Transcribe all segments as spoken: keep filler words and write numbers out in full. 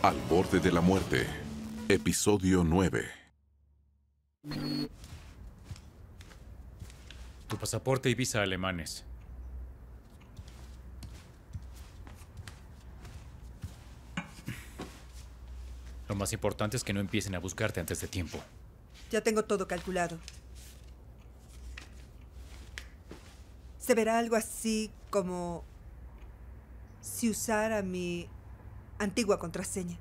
Al Borde de la Muerte, episodio nueve. Tu pasaporte y visa alemanes. Lo más importante es que no empiecen a buscarte antes de tiempo. Ya tengo todo calculado. Se verá algo así como si usara mi antigua contraseña.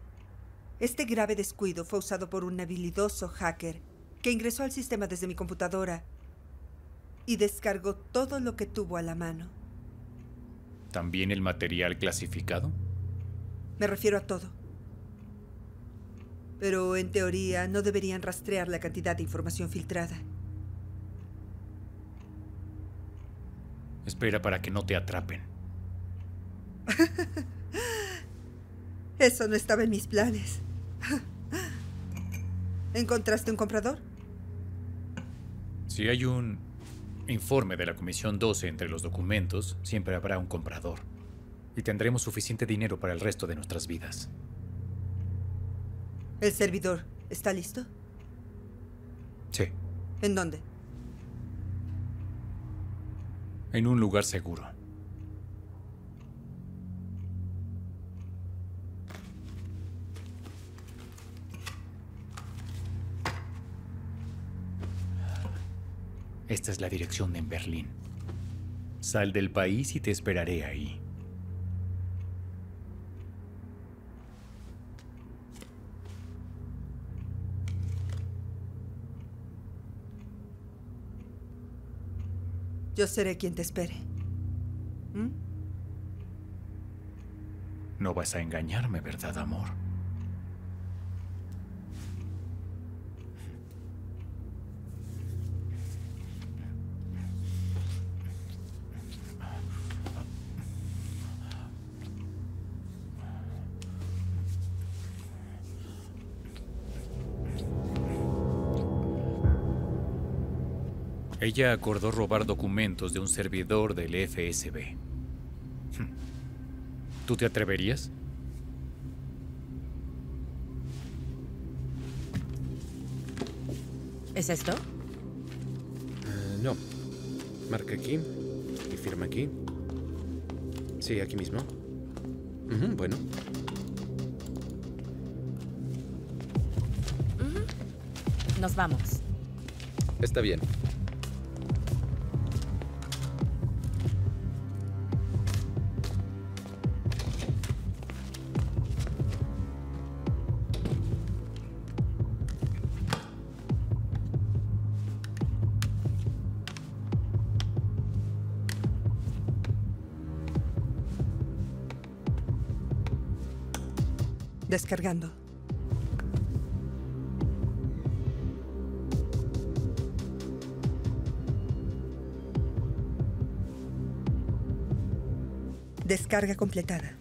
Este grave descuido fue usado por un habilidoso hacker que ingresó al sistema desde mi computadora y descargó todo lo que tuvo a la mano. ¿También el material clasificado? Me refiero a todo. Pero en teoría no deberían rastrear la cantidad de información filtrada. Espera para que no te atrapen. Eso no estaba en mis planes. ¿Encontraste un comprador? Si hay un informe de la Comisión doce entre los documentos, siempre habrá un comprador. Y tendremos suficiente dinero para el resto de nuestras vidas. ¿El servidor está listo? Sí. ¿En dónde? En un lugar seguro. Esta es la dirección en Berlín. Sal del país y te esperaré ahí. Yo seré quien te espere. ¿Mm? No vas a engañarme, ¿verdad, amor? Ella acordó robar documentos de un servidor del F S B. ¿Tú te atreverías? ¿Es esto? Uh, no. Marca aquí y firma aquí. Sí, aquí mismo. Uh-huh, bueno. Uh-huh. Nos vamos. Está bien. Descargando. Descarga completada.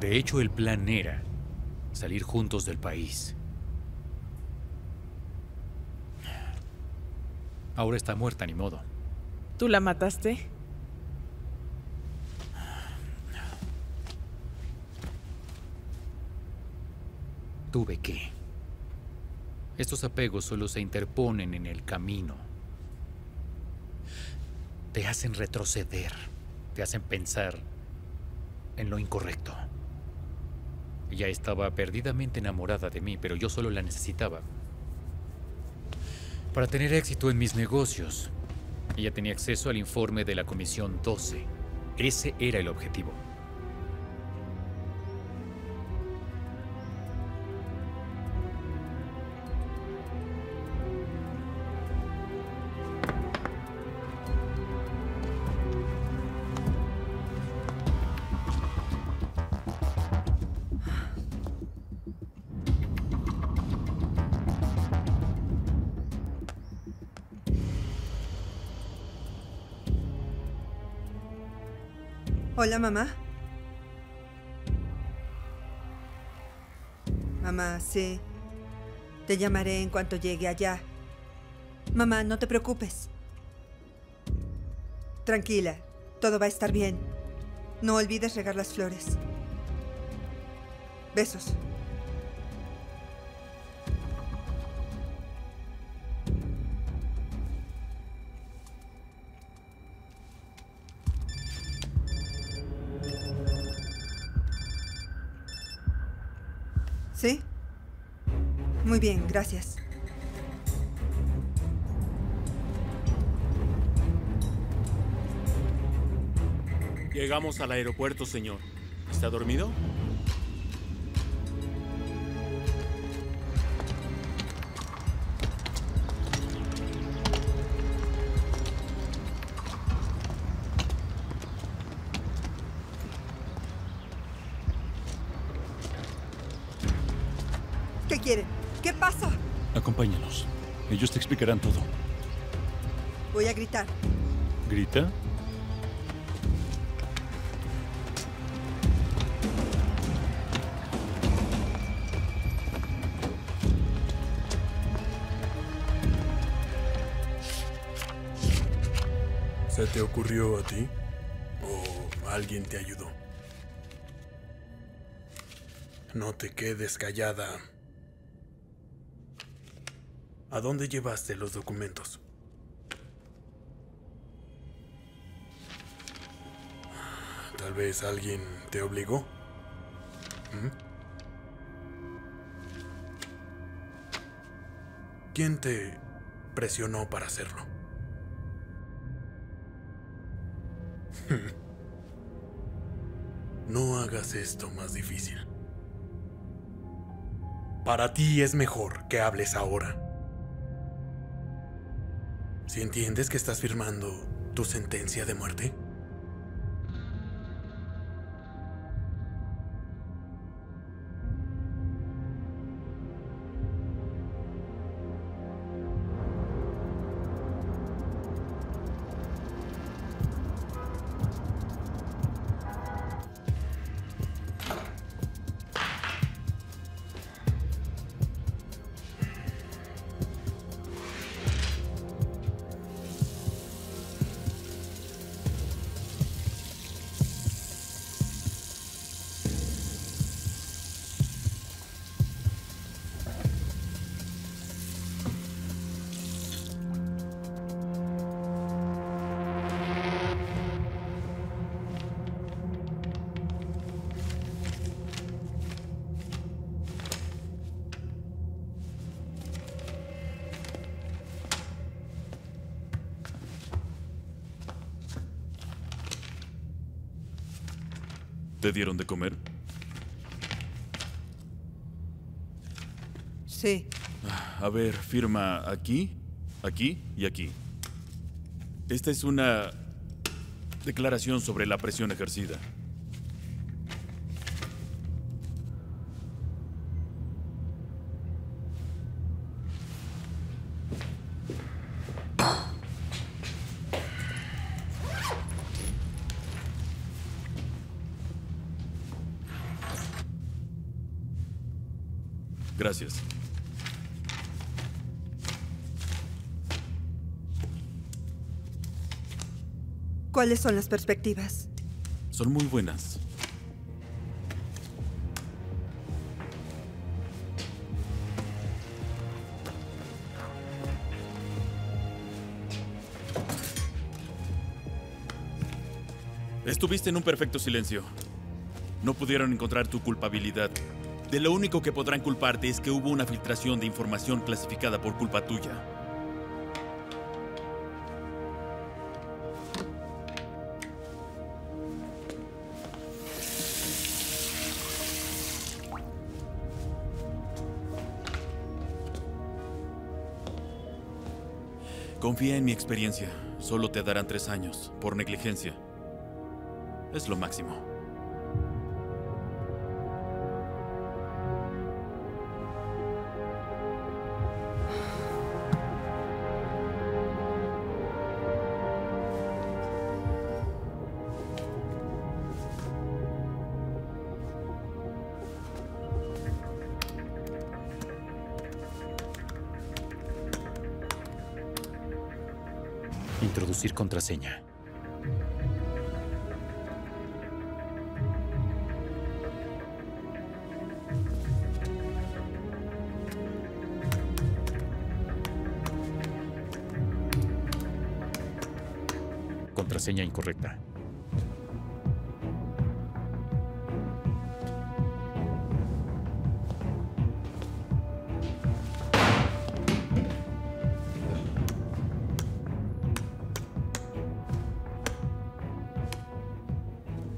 De hecho, el plan era salir juntos del país. Ahora está muerta, ni modo. ¿Tú la mataste? tuve que. Estos apegos solo se interponen en el camino. Te hacen retroceder, te hacen pensar en lo incorrecto. Ella estaba perdidamente enamorada de mí, pero yo solo la necesitaba. Para tener éxito en mis negocios, ella tenía acceso al informe de la Comisión doce. Ese era el objetivo. Hola, mamá. Mamá, sí. Te llamaré en cuanto llegue allá. Mamá, no te preocupes. Tranquila, todo va a estar bien. No olvides regar las flores. Besos. ¿Sí? Muy bien, gracias. Llegamos al aeropuerto, señor. ¿Está dormido? ¿Qué pasa? Acompáñanos. Ellos te explicarán todo. Voy a gritar. ¿Grita? ¿Se te ocurrió a ti? ¿O alguien te ayudó? No te quedes callada. ¿A dónde llevaste los documentos? Tal vez alguien te obligó. ¿Quién te presionó para hacerlo? No hagas esto más difícil. Para ti es mejor que hables ahora. Si entiendes que estás firmando tu sentencia de muerte. ¿Te dieron de comer? Sí. A ver, firma aquí, aquí y aquí. Esta es una declaración sobre la presión ejercida. Gracias. ¿Cuáles son las perspectivas? Son muy buenas. Estuviste en un perfecto silencio. No pudieron encontrar tu culpabilidad. De lo único que podrán culparte es que hubo una filtración de información clasificada por culpa tuya. Confía en mi experiencia. Solo te darán tres años, por negligencia. Es lo máximo. Introducir contraseña. Contraseña incorrecta.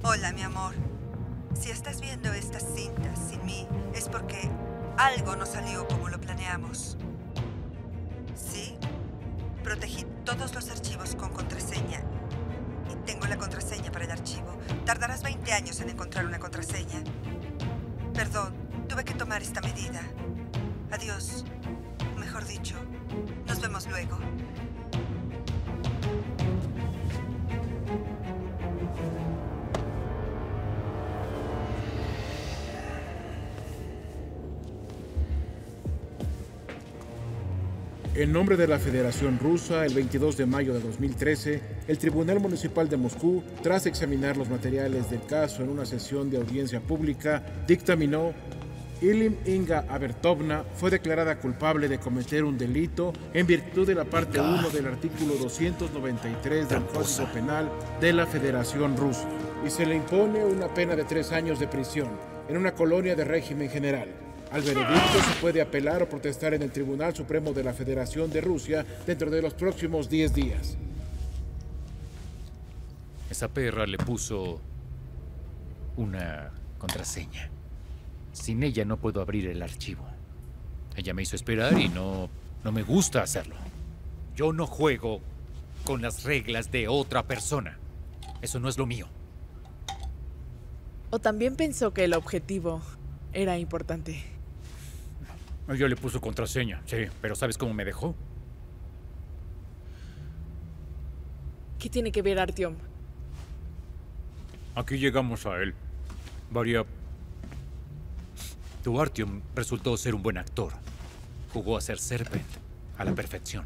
Hola, mi amor. Si estás viendo estas cintas sin mí, es porque algo no salió como lo planeamos. Sí, protegí todos los archivos con contraseña. Y tengo la contraseña para el archivo. Tardarás veinte años en encontrar una contraseña. Perdón, tuve que tomar esta medida. Adiós. Mejor dicho, nos vemos luego. En nombre de la Federación Rusa, el veintidós de mayo de dos mil trece, el Tribunal Municipal de Moscú, tras examinar los materiales del caso en una sesión de audiencia pública, dictaminó: Ilim Inga Avertovna fue declarada culpable de cometer un delito en virtud de la parte uno del artículo doscientos noventa y tres del Código Penal de la Federación Rusa y se le impone una pena de tres años de prisión en una colonia de régimen general. Al veredicto se puede apelar o protestar en el Tribunal Supremo de la Federación de Rusia dentro de los próximos diez días. Esa perra le puso una contraseña. Sin ella no puedo abrir el archivo. Ella me hizo esperar y no, no me gusta hacerlo. Yo no juego con las reglas de otra persona. Eso no es lo mío. O también pensó que el objetivo era importante. Yo le puse contraseña, sí, pero ¿sabes cómo me dejó? ¿Qué tiene que ver Artyom? Aquí llegamos a él. Varya, tu Artyom resultó ser un buen actor. Jugó a ser Serpent a la perfección.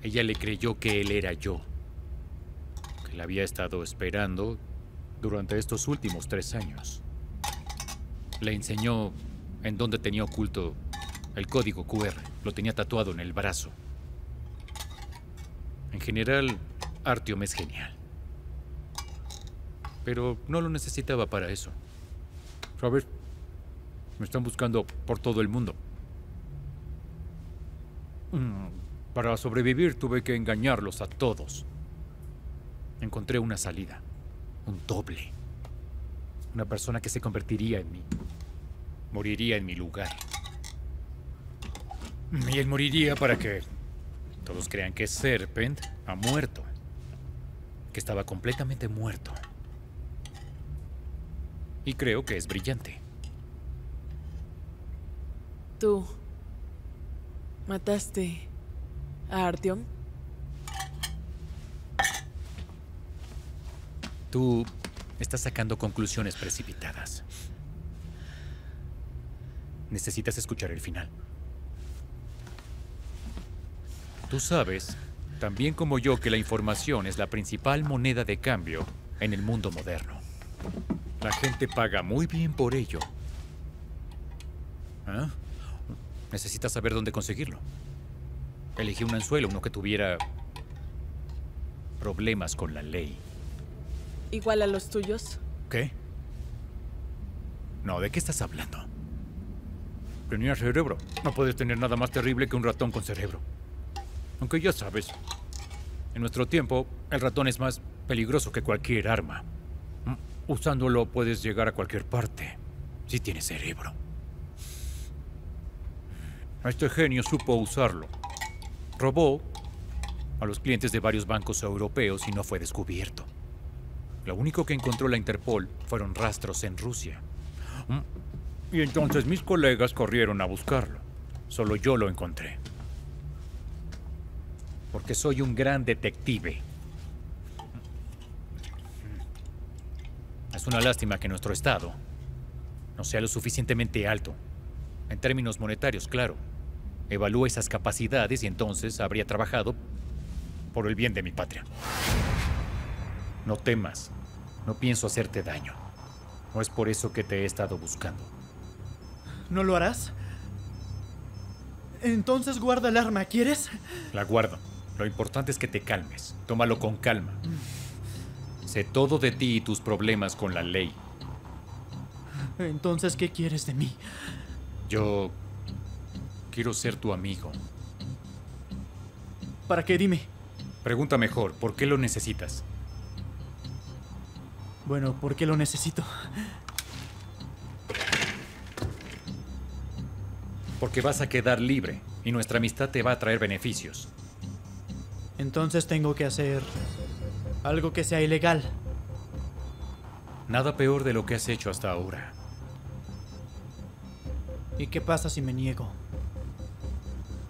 Ella le creyó que él era yo, que la había estado esperando durante estos últimos tres años. Le enseñó en dónde tenía oculto el código Q R. Lo tenía tatuado en el brazo. En general, Artyom es genial. Pero no lo necesitaba para eso. Robert, me están buscando por todo el mundo. Para sobrevivir tuve que engañarlos a todos. Encontré una salida. Un doble. Una persona que se convertiría en mí. Moriría en mi lugar. Y él moriría para que todos crean que Serpent ha muerto. Que estaba completamente muerto. Y creo que es brillante. ¿Tú mataste a Artyom? Tú estás sacando conclusiones precipitadas. Necesitas escuchar el final. Tú sabes, también como yo, que la información es la principal moneda de cambio en el mundo moderno. La gente paga muy bien por ello. ¿Ah? Necesitas saber dónde conseguirlo. Elegí un anzuelo, uno que tuviera problemas con la ley. ¿Igual a los tuyos? ¿Qué? No, ¿de qué estás hablando? Tenía cerebro. No puedes tener nada más terrible que un ratón con cerebro. Aunque ya sabes, en nuestro tiempo, el ratón es más peligroso que cualquier arma. Usándolo puedes llegar a cualquier parte, si tienes cerebro. Este genio supo usarlo. Robó a los clientes de varios bancos europeos y no fue descubierto. Lo único que encontró la Interpol fueron rastros en Rusia. Y entonces mis colegas corrieron a buscarlo. Solo yo lo encontré. Porque soy un gran detective. Es una lástima que nuestro estado no sea lo suficientemente alto. En términos monetarios, claro. Evalúa esas capacidades y entonces habría trabajado por el bien de mi patria. No temas. No pienso hacerte daño. No es por eso que te he estado buscando. ¿No lo harás? Entonces guarda el arma, ¿quieres? La guardo. Lo importante es que te calmes. Tómalo con calma. Sé todo de ti y tus problemas con la ley. Entonces, ¿qué quieres de mí? Yo quiero ser tu amigo. ¿Para qué? Dime. Pregunta mejor, ¿por qué lo necesitas? Bueno, ¿por qué lo necesito? Porque vas a quedar libre y nuestra amistad te va a traer beneficios. Entonces tengo que hacer algo que sea ilegal. Nada peor de lo que has hecho hasta ahora. ¿Y qué pasa si me niego?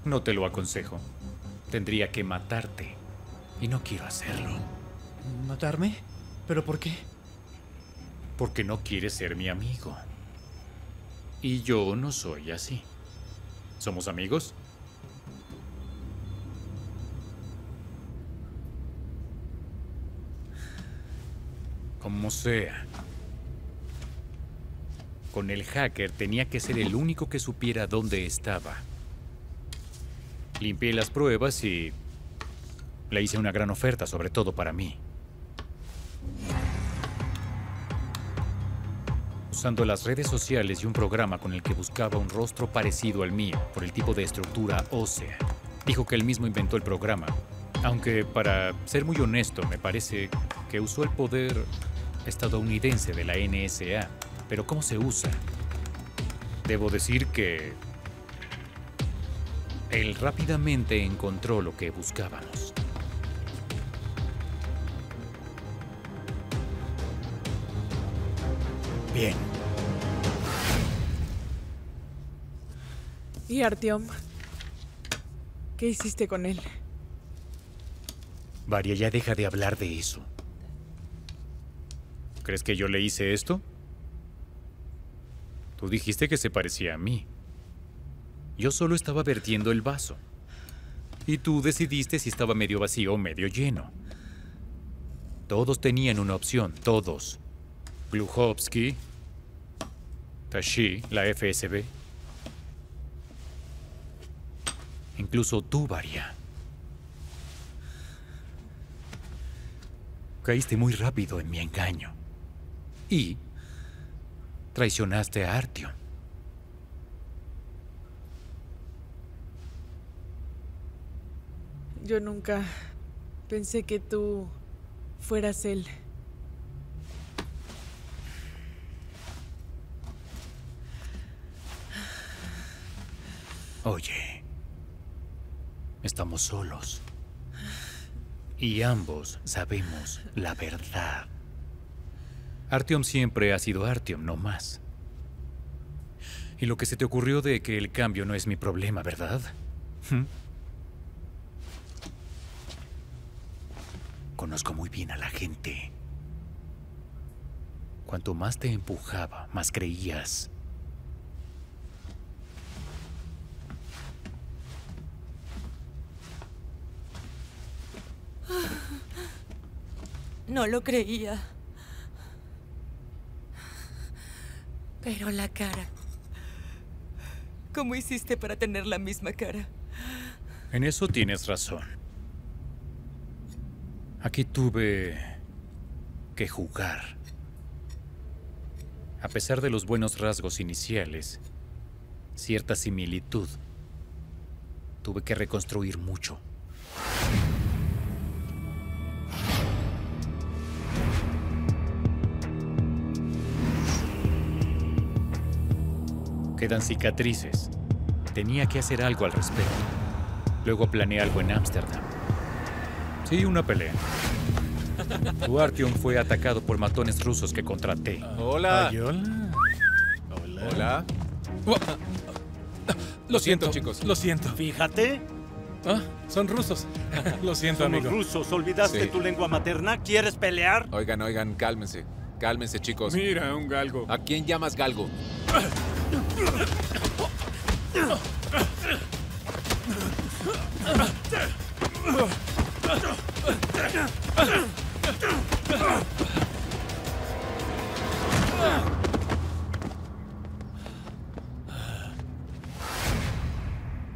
No te lo aconsejo. Tendría que matarte. Y no quiero hacerlo. ¿Matarme? ¿Pero por qué? Porque no quieres ser mi amigo. Y yo no soy así. ¿Somos amigos? Como sea. Con el hacker tenía que ser el único que supiera dónde estaba. Limpié las pruebas y le hice una gran oferta, sobre todo para mí. Usando las redes sociales y un programa con el que buscaba un rostro parecido al mío, por el tipo de estructura ósea. Dijo que él mismo inventó el programa. Aunque, para ser muy honesto, me parece que usó el poder estadounidense de la N S A. Pero ¿cómo se usa? Debo decir que él rápidamente encontró lo que buscábamos. Bien. ¿Y Artyom? ¿Qué hiciste con él? Varya, ya deja de hablar de eso. ¿Crees que yo le hice esto? Tú dijiste que se parecía a mí. Yo solo estaba vertiendo el vaso. Y tú decidiste si estaba medio vacío o medio lleno. Todos tenían una opción, todos. Glukhovsky, Tashi, la F S B. Incluso tú, Varya. Caíste muy rápido en mi engaño. Y traicionaste a Artyom. Yo nunca pensé que tú fueras él. Oye, estamos solos y ambos sabemos la verdad. Artyom siempre ha sido Artyom, no más. Y lo que se te ocurrió de que el cambio no es mi problema, ¿verdad? ¿Mm? Conozco muy bien a la gente. Cuanto más te empujaba, más creías. No lo creía. Pero la cara. ¿Cómo hiciste para tener la misma cara? En eso tienes razón. Aquí tuve que jugar. A pesar de los buenos rasgos iniciales, cierta similitud, tuve que reconstruir mucho. Quedan cicatrices. Tenía que hacer algo al respecto. Luego planeé algo en Ámsterdam. Sí, una pelea. Tu Artyom fue atacado por matones rusos que contraté. Hola. Ay, hola. Hola. Hola. Lo siento, chicos. Lo siento. Fíjate. ¿Ah? Son rusos. Lo siento, amigo. Son rusos. ¿Olvidaste sí. tu lengua materna? ¿Quieres pelear? Oigan, oigan, cálmense. Cálmense, chicos. Mira, un galgo. ¿A quién llamas galgo?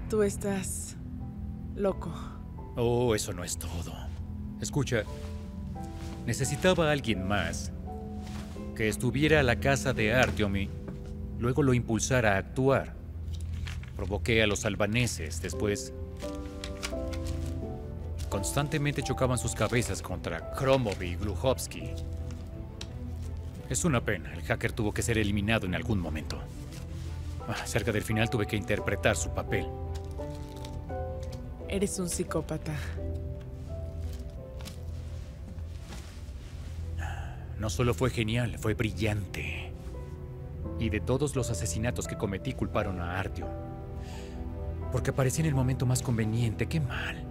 Tú estás loco. Oh, eso no es todo. Escucha, necesitaba a alguien más que estuviera a la casa de Artyom y luego lo impulsara a actuar. Provoqué a los albaneses después. Constantemente chocaban sus cabezas contra Khromov y Glukhovsky. Es una pena, el hacker tuvo que ser eliminado en algún momento. Ah, cerca del final tuve que interpretar su papel. Eres un psicópata. No solo fue genial, fue brillante. Y de todos los asesinatos que cometí culparon a Artyom. Porque aparecí en el momento más conveniente, qué mal.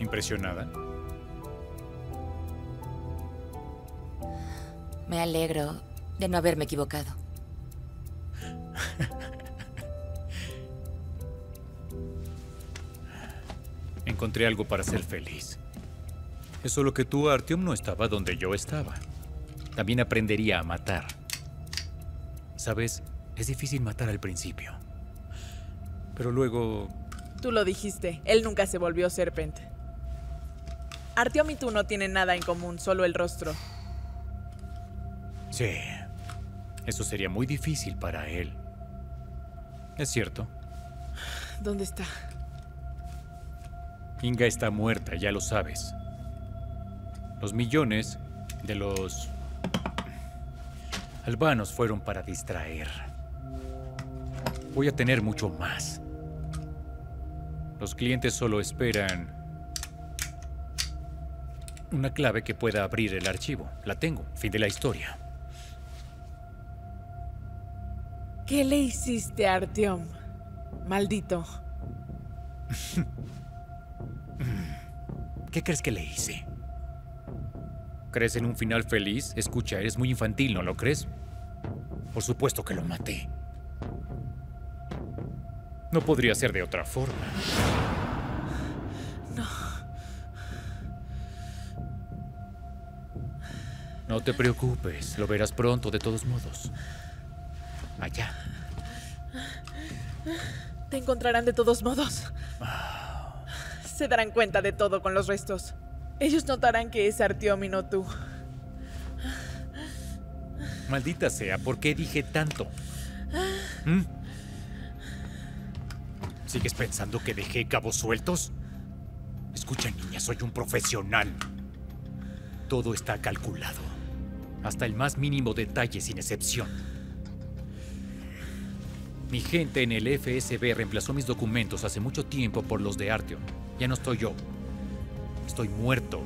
Impresionada. Me alegro de no haberme equivocado. Encontré algo para ser feliz. Es solo que tú, Artyom, no estaba donde yo estaba. También aprendería a matar. Sabes, es difícil matar al principio. Pero luego... Tú lo dijiste, él nunca se volvió Serpent. Artyom y tú no tienen nada en común, solo el rostro. Sí, eso sería muy difícil para él. Es cierto. ¿Dónde está? Inga está muerta, ya lo sabes. Los millones de los albanos fueron para distraer. Voy a tener mucho más. Los clientes solo esperan... una clave que pueda abrir el archivo. La tengo. Fin de la historia. ¿Qué le hiciste a Artyom? Maldito. ¿Qué crees que le hice? ¿Crees en un final feliz? Escucha, eres muy infantil, ¿no lo crees? Por supuesto que lo maté. No podría ser de otra forma. No te preocupes, lo verás pronto de todos modos. Allá. Te encontrarán de todos modos. Oh. Se darán cuenta de todo con los restos. Ellos notarán que es Artyom y no tú. Maldita sea, ¿por qué dije tanto? ¿Mm? ¿Sigues pensando que dejé cabos sueltos? Escucha, niña, soy un profesional. Todo está calculado. Hasta el más mínimo detalle, sin excepción. Mi gente en el F S B reemplazó mis documentos hace mucho tiempo por los de Artyom. Ya no estoy yo. Estoy muerto.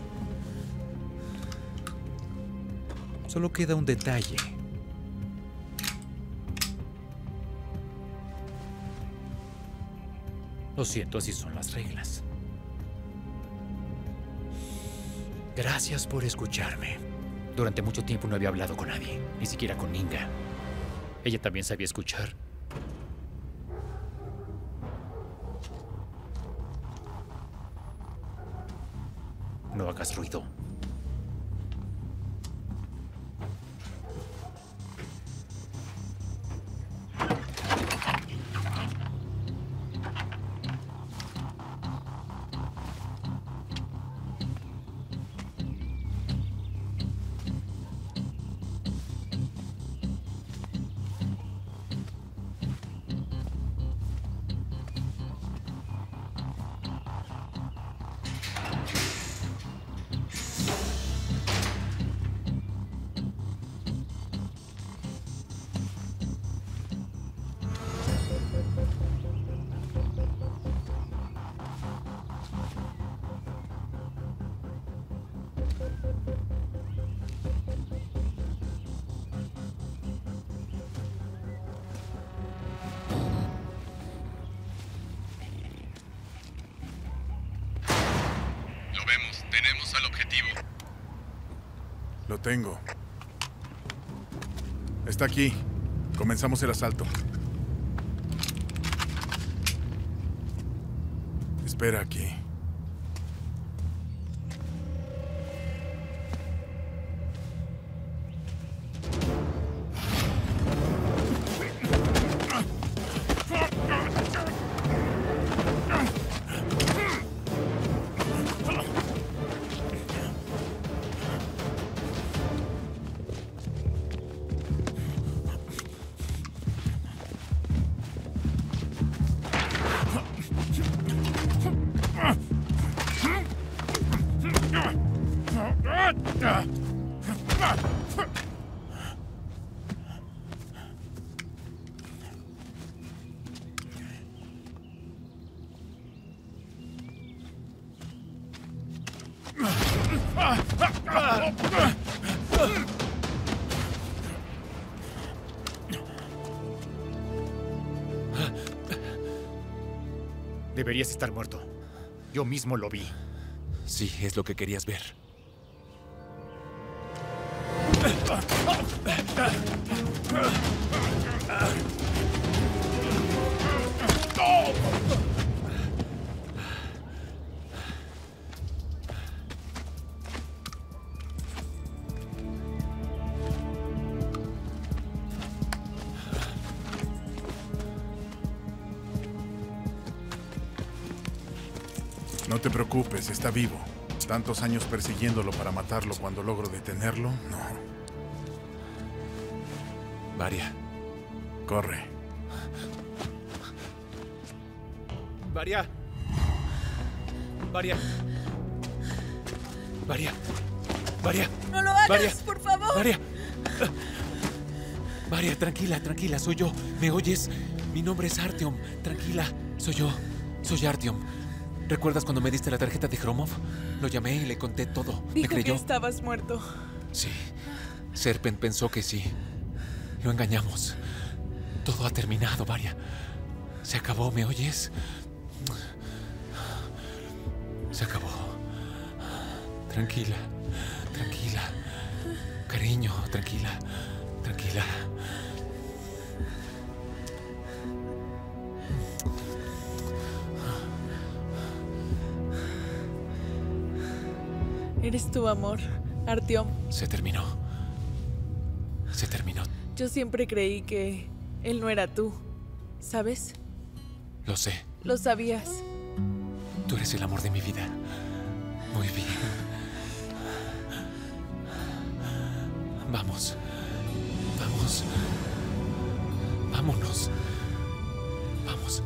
Solo queda un detalle. Lo siento, así son las reglas. Gracias por escucharme. Durante mucho tiempo no había hablado con nadie, ni siquiera con Inga. Ella también sabía escuchar. No hagas ruido. Tengo. Está aquí. Comenzamos el asalto. Espera aquí. Deberías estar muerto. Yo mismo lo vi. Sí, es lo que querías ver. No te preocupes, está vivo. Tantos años persiguiéndolo para matarlo, cuando logro detenerlo, no. Varya. Corre. Varya. Varya. Varya. Varya. No lo hagas, Varya. Por favor. Varya. Varya, tranquila, tranquila, soy yo. ¿Me oyes? Mi nombre es Artyom. Tranquila, soy yo. Soy Artyom. ¿Recuerdas cuando me diste la tarjeta de Khromov? Lo llamé y le conté todo. Dijo me creyó. que estabas muerto. Sí. Serpent pensó que sí. Lo engañamos. Todo ha terminado, Varya. Se acabó, ¿me oyes? Se acabó. Tranquila. Tranquila. Cariño, tranquila. Tranquila. Eres tu amor, Artyom. Se terminó. Se terminó. Yo siempre creí que él no era tú, ¿sabes? Lo sé. Lo sabías. Tú eres el amor de mi vida. Muy bien. Vamos. Vamos. Vámonos. Vamos.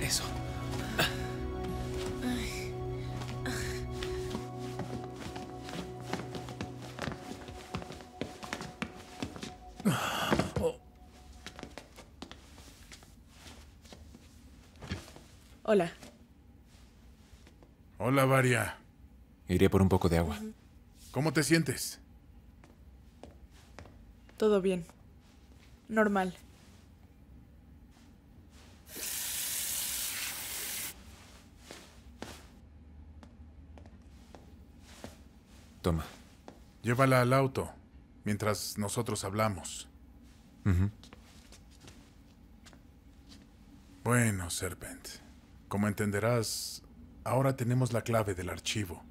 Eso. Hola. Hola, Varya. Iré por un poco de agua. Uh-huh. ¿Cómo te sientes? Todo bien. Normal. Toma. Llévala al auto, mientras nosotros hablamos. Uh-huh. Bueno, Serpent. Como entenderás, ahora tenemos la clave del archivo.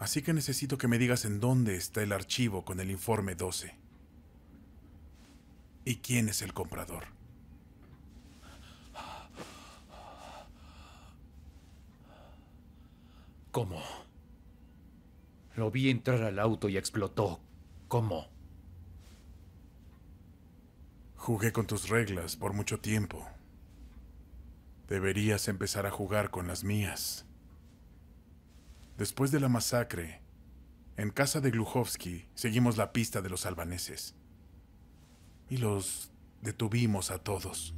Así que necesito que me digas en dónde está el archivo con el informe doce. ¿Y quién es el comprador? ¿Cómo? Lo vi entrar al auto y explotó. ¿Cómo? Jugué con tus reglas por mucho tiempo. Deberías empezar a jugar con las mías. Después de la masacre, en casa de Glukhovsky seguimos la pista de los albaneses. Y los detuvimos a todos.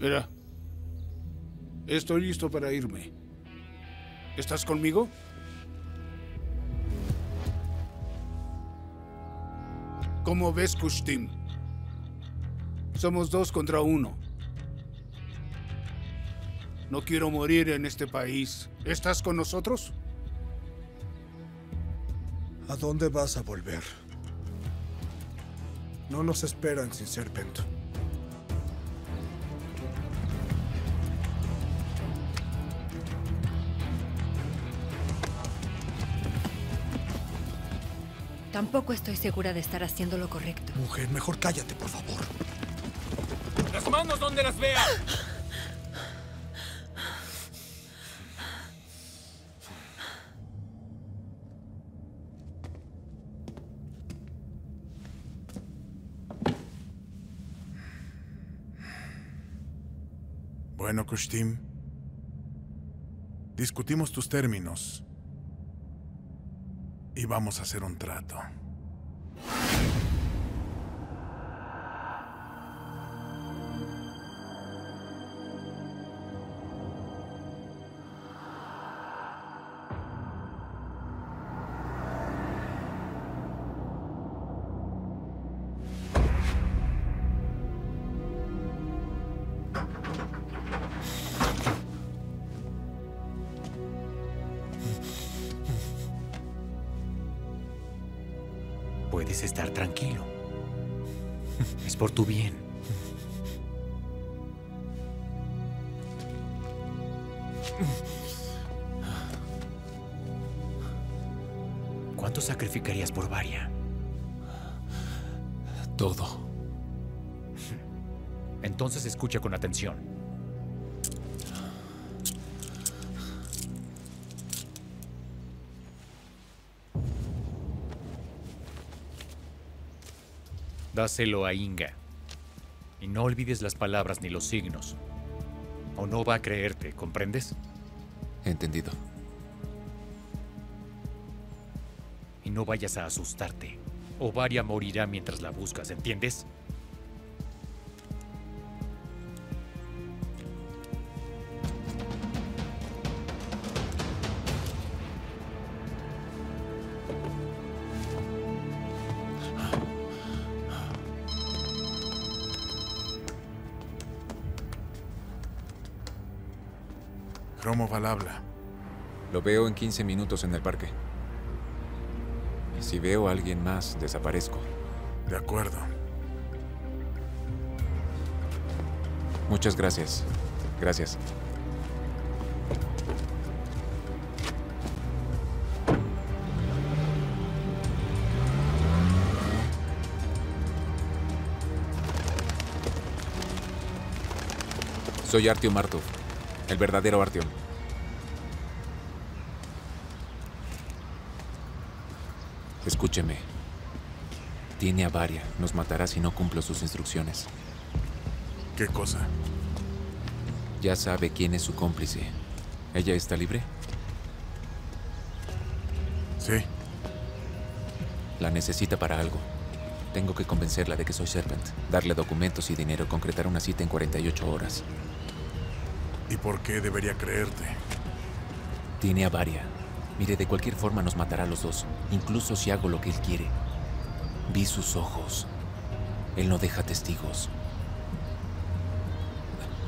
Mira, estoy listo para irme. ¿Estás conmigo? ¿Cómo ves, Kushtim? Somos dos contra uno. No quiero morir en este país. ¿Estás con nosotros? ¿A dónde vas a volver? No nos esperan sin Serpent. Tampoco estoy segura de estar haciendo lo correcto. Mujer, mejor cállate, por favor. ¡Las manos donde las veas! Bueno, Kushtim. Discutimos tus términos. Y vamos a hacer un trato. Puedes estar tranquilo. Es por tu bien. ¿Cuánto sacrificarías por Varya? Todo. Entonces escucha con atención. Dáselo a Inga. Y no olvides las palabras ni los signos. O no va a creerte, ¿comprendes? Entendido. Y no vayas a asustarte. O Varya morirá mientras la buscas, ¿entiendes? Khromov al habla. Lo veo en quince minutos en el parque. Y si veo a alguien más, desaparezco. De acuerdo. Muchas gracias. Gracias. Soy Artyom Martov. El verdadero Artyom. Escúcheme. Tiene a Varya. Nos matará si no cumplo sus instrucciones. ¿Qué cosa? Ya sabe quién es su cómplice. ¿Ella está libre? Sí. La necesita para algo. Tengo que convencerla de que soy Serpent. Darle documentos y dinero. Concretar una cita en cuarenta y ocho horas. ¿Y por qué debería creerte? Tiene a Varya. Mire, de cualquier forma nos matará a los dos, incluso si hago lo que él quiere. Vi sus ojos. Él no deja testigos.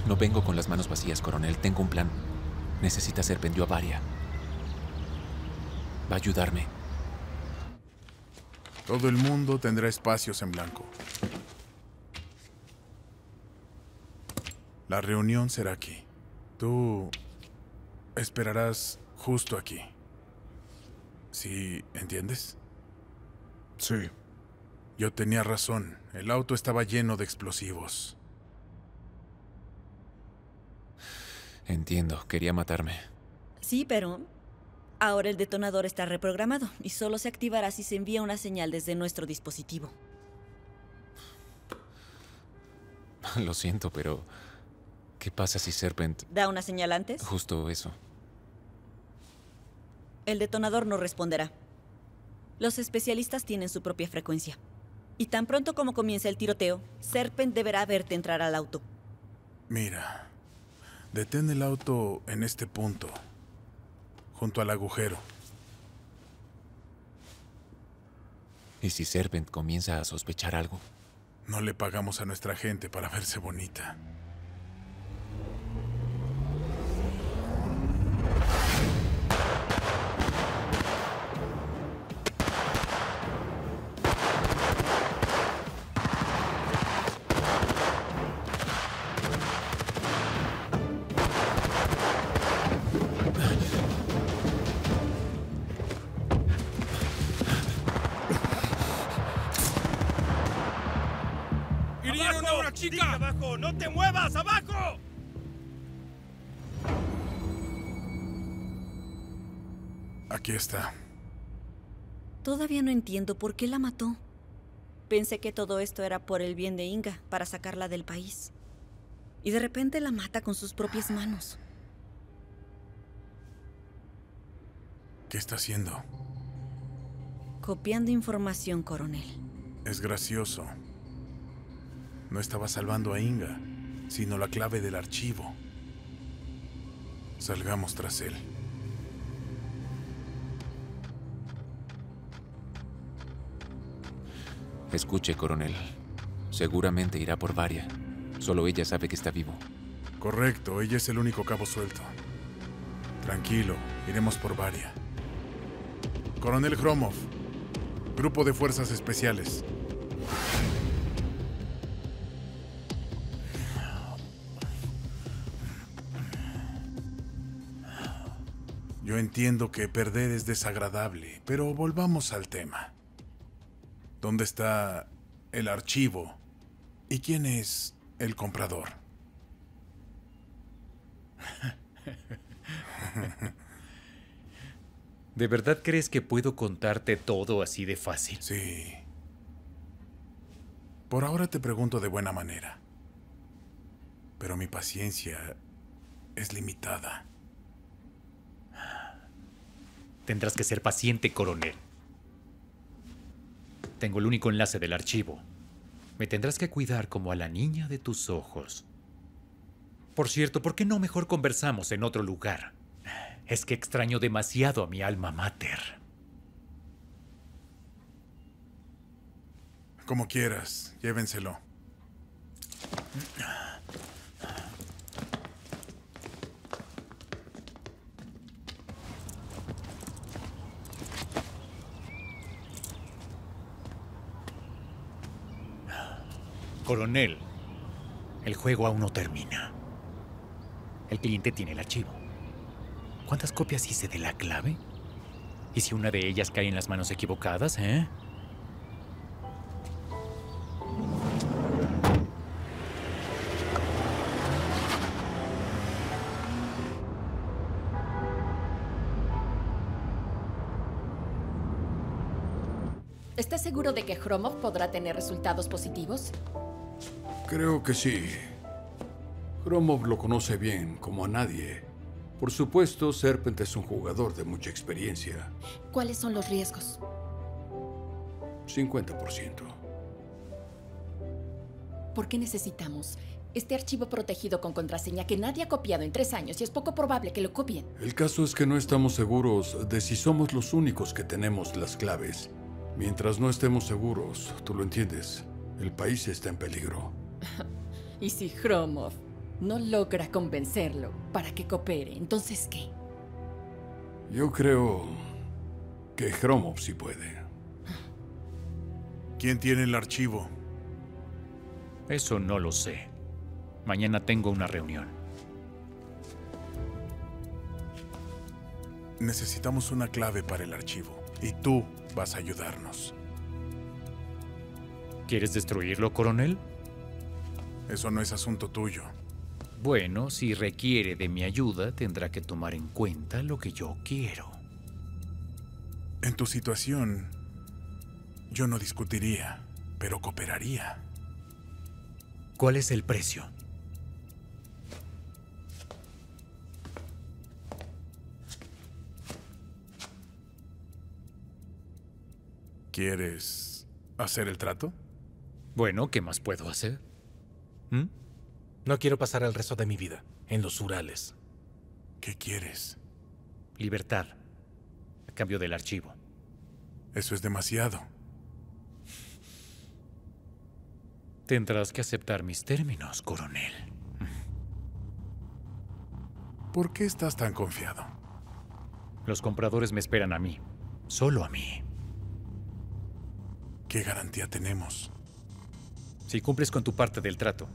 No vengo con las manos vacías, coronel. Tengo un plan. Necesita ser vendido a Varya. Va a ayudarme. Todo el mundo tendrá espacios en blanco. La reunión será aquí. Tú esperarás justo aquí. ¿Sí entiendes? Sí. Yo tenía razón. El auto estaba lleno de explosivos. Entiendo. Quería matarme. Sí, pero ahora el detonador está reprogramado y solo se activará si se envía una señal desde nuestro dispositivo. Lo siento, pero ¿qué pasa si Serpent da una señal antes? Justo eso. El detonador no responderá. Los especialistas tienen su propia frecuencia. Y tan pronto como comience el tiroteo, Serpent deberá verte entrar al auto. Mira, detén el auto en este punto, junto al agujero. ¿Y si Serpent comienza a sospechar algo? No le pagamos a nuestra gente para verse bonita. ¡No te muevas! ¡Abajo! Aquí está. Todavía no entiendo por qué la mató. Pensé que todo esto era por el bien de Inga, para sacarla del país. Y de repente la mata con sus propias manos. ¿Qué está haciendo? Copiando información, coronel. Es gracioso. No estaba salvando a Inga, sino la clave del archivo. Salgamos tras él. Escuche, coronel. Seguramente irá por Varya. Solo ella sabe que está vivo. Correcto, ella es el único cabo suelto. Tranquilo, iremos por Varya. Coronel Khromov, Grupo de Fuerzas Especiales. Yo entiendo que perder es desagradable, pero volvamos al tema. ¿Dónde está el archivo? ¿Y quién es el comprador? ¿De verdad crees que puedo contarte todo así de fácil? Sí. Por ahora te pregunto de buena manera. Pero mi paciencia es limitada. Tendrás que ser paciente, coronel. Tengo el único enlace del archivo. Me tendrás que cuidar como a la niña de tus ojos. Por cierto, ¿por qué no mejor conversamos en otro lugar? Es que extraño demasiado a mi alma mater. Como quieras, llévenselo. Coronel, el juego aún no termina. El cliente tiene el archivo. ¿Cuántas copias hice de la clave? ¿Y si una de ellas cae en las manos equivocadas, eh? ¿Estás seguro de que Khromov podrá tener resultados positivos? Creo que sí. Khromov lo conoce bien, como a nadie. Por supuesto, Serpent es un jugador de mucha experiencia. ¿Cuáles son los riesgos? cincuenta por ciento. ¿Por qué necesitamos Este archivo protegido con contraseña que nadie ha copiado en tres años y es poco probable que lo copien. El caso es que no estamos seguros de si somos los únicos que tenemos las claves. Mientras no estemos seguros, tú lo entiendes, el país está en peligro. Y si Khromov no logra convencerlo para que coopere, ¿entonces qué? Yo creo que Khromov sí puede. ¿Quién tiene el archivo? Eso no lo sé. Mañana tengo una reunión. Necesitamos una clave para el archivo. Y tú vas a ayudarnos. ¿Quieres destruirlo, coronel? Eso no es asunto tuyo. Bueno, si requiere de mi ayuda, tendrá que tomar en cuenta lo que yo quiero. En tu situación, yo no discutiría, pero cooperaría. ¿Cuál es el precio? ¿Quieres hacer el trato? Bueno, ¿qué más puedo hacer? ¿Mm? No quiero pasar el resto de mi vida en los Urales. ¿Qué quieres? Libertad, a cambio del archivo. Eso es demasiado. Tendrás que aceptar mis términos, coronel. ¿Por qué estás tan confiado? Los compradores me esperan a mí, solo a mí. ¿Qué garantía tenemos? Si cumples con tu parte del trato,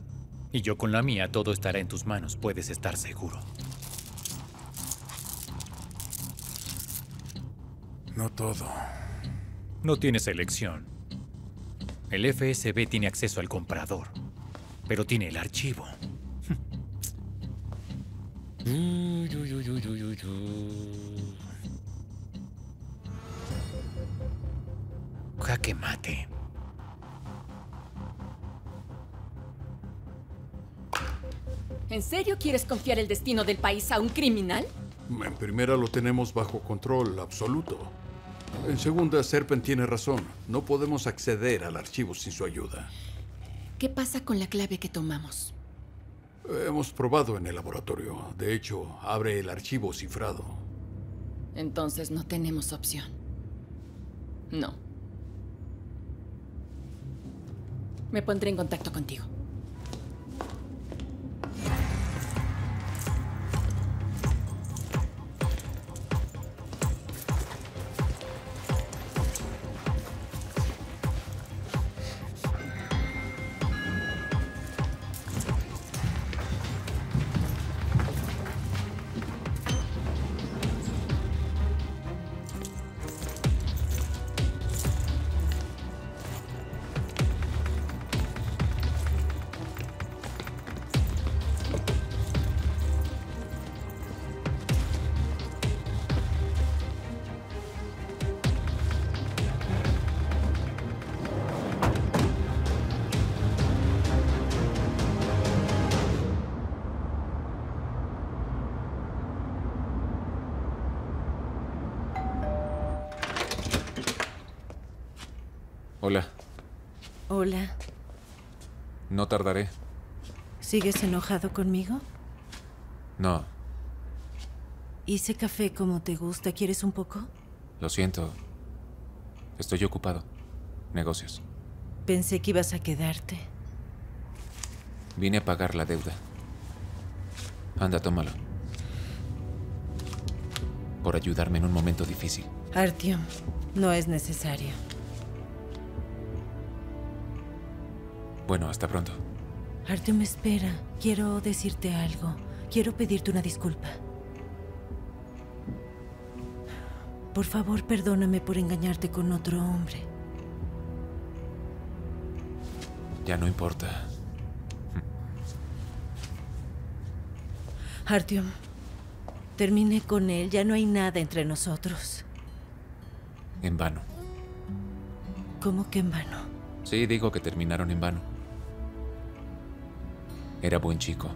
y yo con la mía, todo estará en tus manos, puedes estar seguro. No todo. No tienes elección. El F S B tiene acceso al comprador, pero tiene el archivo. Jaque mate. ¿En serio quieres confiar el destino del país a un criminal? En primera, lo tenemos bajo control absoluto. En segunda, Serpent tiene razón. No podemos acceder al archivo sin su ayuda. ¿Qué pasa con la clave que tomamos? Hemos probado en el laboratorio. De hecho, abre el archivo cifrado. Entonces no tenemos opción. No. Me pondré en contacto contigo. Hola. Hola. No tardaré. ¿Sigues enojado conmigo? No. Hice café como te gusta. ¿Quieres un poco? Lo siento. Estoy ocupado. Negocios. Pensé que ibas a quedarte. Vine a pagar la deuda. Anda, tómalo. Por ayudarme en un momento difícil. Artyom, no es necesario. Bueno, hasta pronto. Artyom, me espera. Quiero decirte algo. Quiero pedirte una disculpa. Por favor, perdóname por engañarte con otro hombre. Ya no importa. Artyom, terminé con él. Ya no hay nada entre nosotros. En vano. ¿Cómo que en vano? Sí, digo que terminaron en vano. Era buen chico.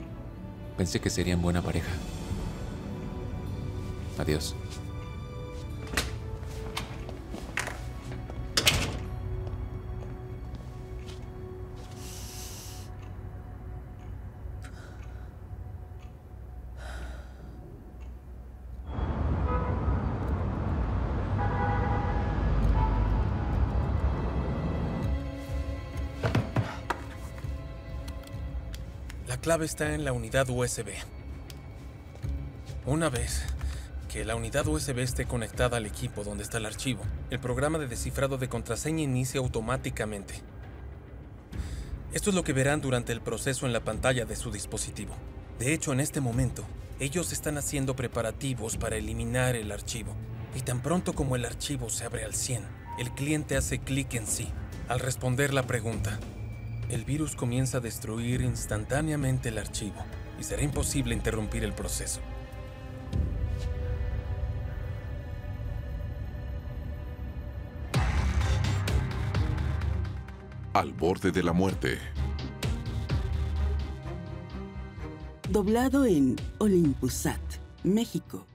Pensé que serían buena pareja. Adiós. clave está en la unidad U S B. Una vez que la unidad U S B esté conectada al equipo donde está el archivo, el programa de descifrado de contraseña inicia automáticamente. Esto es lo que verán durante el proceso en la pantalla de su dispositivo. De hecho, en este momento, ellos están haciendo preparativos para eliminar el archivo. Y tan pronto como el archivo se abre al cien, el cliente hace clic en sí. Al responder la pregunta, el virus comienza a destruir instantáneamente el archivo y será imposible interrumpir el proceso. Al borde de la muerte. Doblado en Olympusat, México.